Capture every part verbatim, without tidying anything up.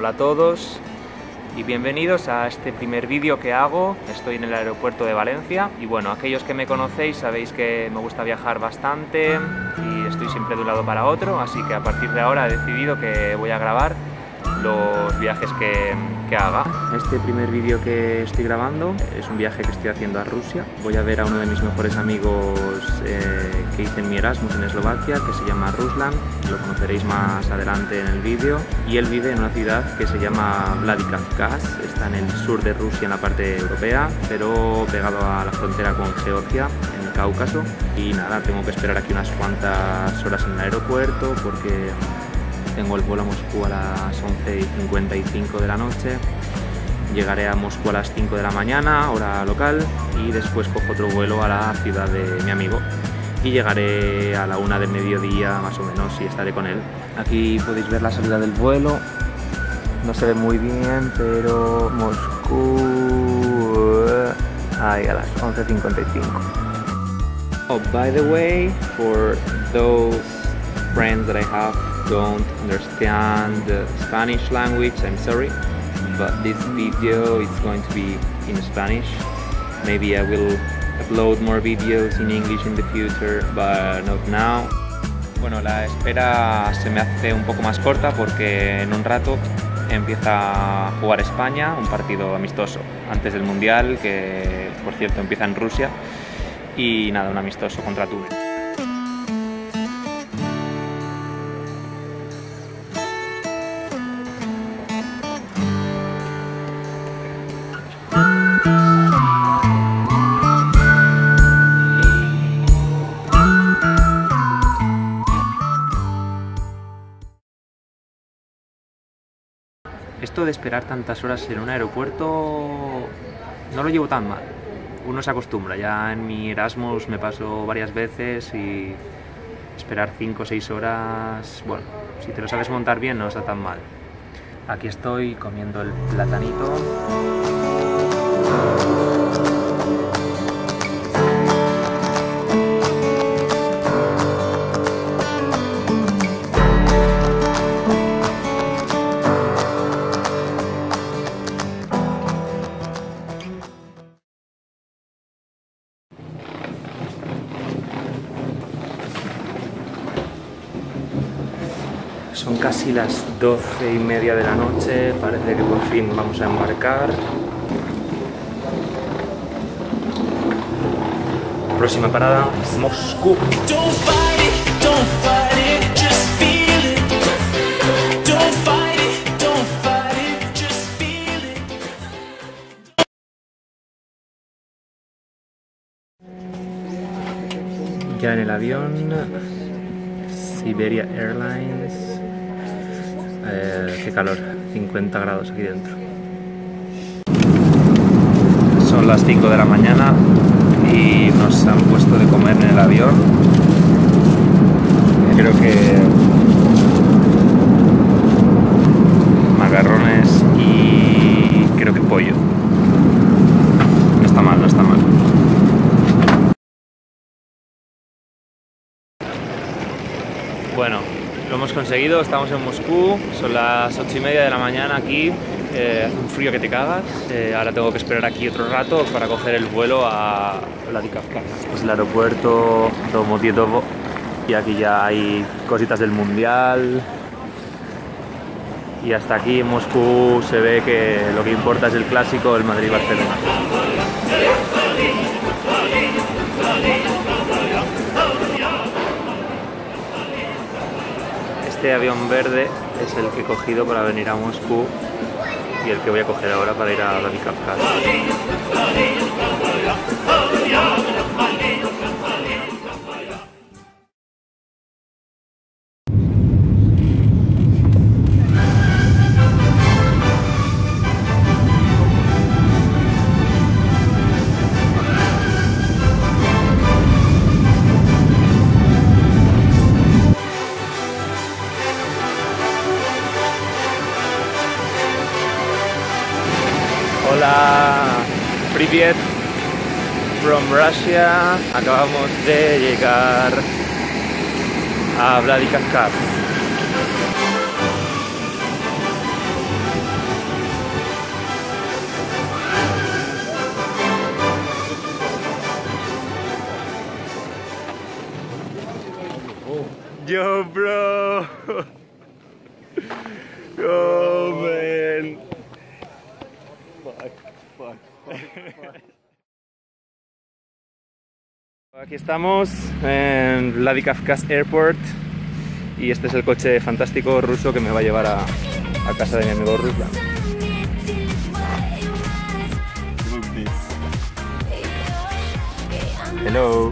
Hola a todos y bienvenidos a este primer vídeo que hago. Estoy en el aeropuerto de Valencia y bueno, aquellos que me conocéis sabéis que me gusta viajar bastante y estoy siempre de un lado para otro, así que a partir de ahora he decidido que voy a grabar los viajes que, que haga. Este primer vídeo que estoy grabando es un viaje que estoy haciendo a Rusia. Voy a ver a uno de mis mejores amigos eh, que hice en mi Erasmus en Eslovaquia, que se llama Ruslan. Lo conoceréis más adelante en el vídeo. Y él vive en una ciudad que se llama Vladikavkaz. Está en el sur de Rusia, en la parte europea, pero pegado a la frontera con Georgia, en el Cáucaso. Y nada, tengo que esperar aquí unas cuantas horas en el aeropuerto porque tengo el vuelo a Moscú a las once y cincuenta y cinco de la noche, llegaré a Moscú a las cinco de la mañana, hora local, y después cojo otro vuelo a la ciudad de mi amigo y llegaré a la una del mediodía más o menos y estaré con él. Aquí podéis ver la salida del vuelo, no se ve muy bien, pero Moscú ahí a las once cincuenta y cinco. Oh, by the way, for those friends that I have don't understand the Spanish language, I'm sorry, but this video is going to be in Spanish. Maybe I will upload more videos in English in the future, but not now. Bueno, la espera se me hace un poco más corta porque en un rato empieza a jugar España un partido amistoso antes del Mundial, que por cierto empieza en Rusia, y nada, un amistoso contra Túnez. Esto de esperar tantas horas en un aeropuerto no lo llevo tan mal, uno se acostumbra, ya en mi Erasmus me pasó varias veces y esperar cinco o seis horas, bueno, si te lo sabes montar bien no está tan mal. Aquí estoy comiendo el platanito. Son casi las doce y media de la noche, parece que por fin vamos a embarcar. Próxima parada, Moscú. Ya en el avión, Siberia Airlines. Eh, qué calor, cincuenta grados aquí dentro. Son las cinco de la mañana y nos han puesto de comer en el avión. Creo que macarrones y creo que pollo. No está mal, no está mal. Bueno, lo hemos conseguido, estamos en Moscú, son las ocho y media de la mañana aquí, eh, hace un frío que te cagas. Eh, ahora tengo que esperar aquí otro rato para coger el vuelo a Vladikavkaz. Este es el aeropuerto Domodedovo y aquí ya hay cositas del Mundial. Y hasta aquí en Moscú se ve que lo que importa es el clásico, el Madrid-Barcelona. Este avión verde es el que he cogido para venir a Moscú y el que voy a coger ahora para ir a Vladikavkaz. Hola, привет from Russia. Acabamos de llegar a Vladikavkaz. bro. Oh, man. Fuck, fuck, fuck, fuck. Aquí estamos en Vladikavkaz Airport y este es el coche fantástico ruso que me va a llevar a, a casa de mi amigo Ruslan. Hello.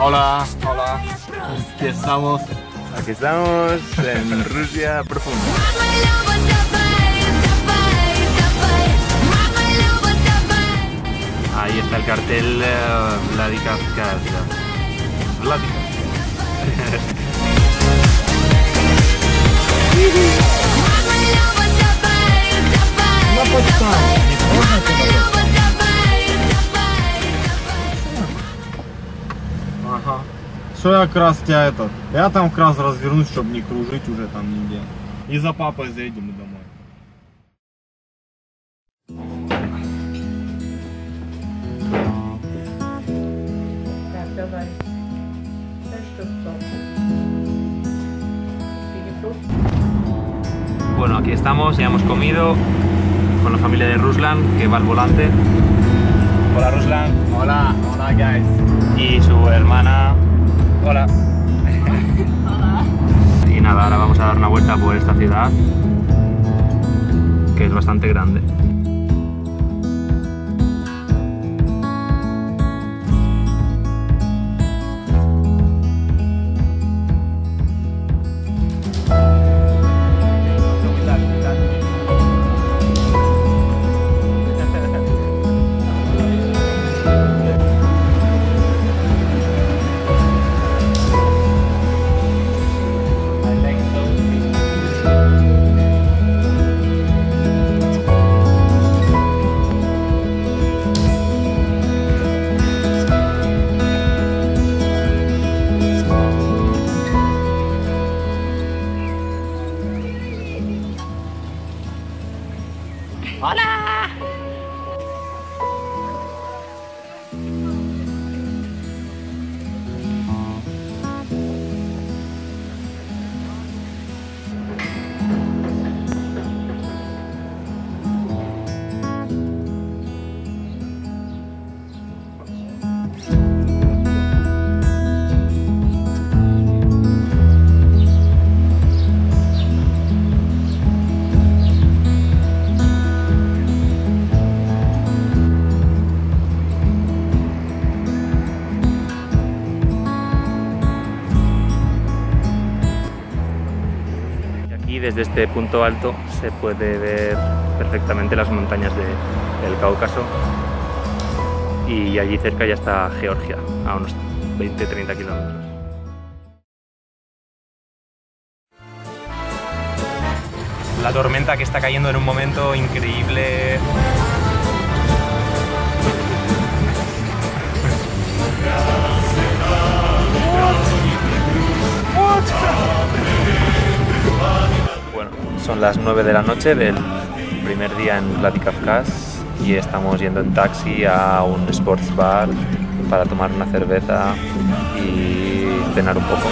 Hola, hola. Aquí estamos. Aquí estamos en Rusia profunda. Ahí está el cartel uh, Vladikavkaz. Ага. Что я как раз тебя этот? Я там как раз развернусь, чтобы не кружить уже там нигде. И за папой заедем и домой. Давай. Bueno, aquí estamos, ya hemos comido con la familia de Ruslan, que va al volante. Hola, Ruslan. Hola, hola, guys. Y su hermana. Hola. Hola. Y nada, ahora vamos a dar una vuelta por esta ciudad, que es bastante grande. ¡Hola! Desde este punto alto se puede ver perfectamente las montañas de, del Cáucaso, y allí cerca ya está Georgia, a unos veinte a treinta kilómetros. La tormenta que está cayendo en un momento increíble. Son las nueve de la noche del primer día en Vladikavkaz y estamos yendo en taxi a un sports bar para tomar una cerveza y cenar un poco.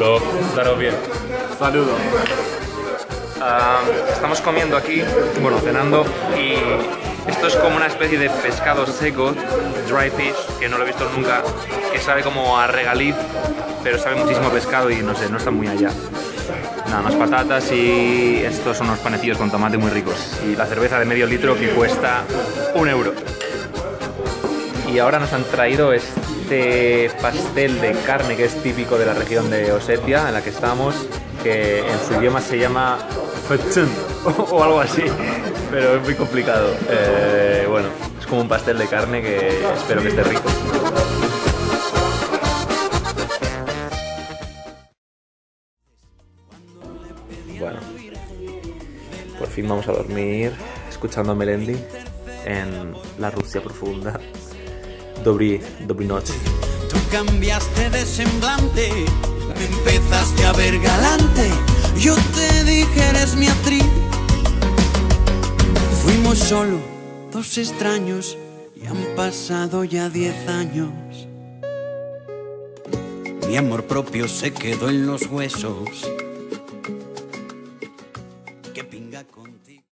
Lo daré bien. Saludos. Uh, estamos comiendo aquí, bueno, cenando, y esto es como una especie de pescado seco, dry fish, que no lo he visto nunca, que sabe como a regaliz, pero sabe muchísimo a pescado y no sé, no está muy allá. Nada más patatas y estos son unos panecillos con tomate muy ricos. Y la cerveza de medio litro que cuesta un euro. Y ahora nos han traído este pastel de carne que es típico de la región de Osetia en la que estamos, que en su idioma se llama o algo así, pero es muy complicado. Eh, bueno, es como un pastel de carne que espero que esté rico. Bueno, por fin vamos a dormir escuchando a Melendi en la Rusia profunda. Dobri, dobri noche. Tú cambiaste de semblante, empezaste a ver galante. Yo te dije, eres mi actriz. Fuimos solo dos extraños y han pasado ya diez años. Mi amor propio se quedó en los huesos.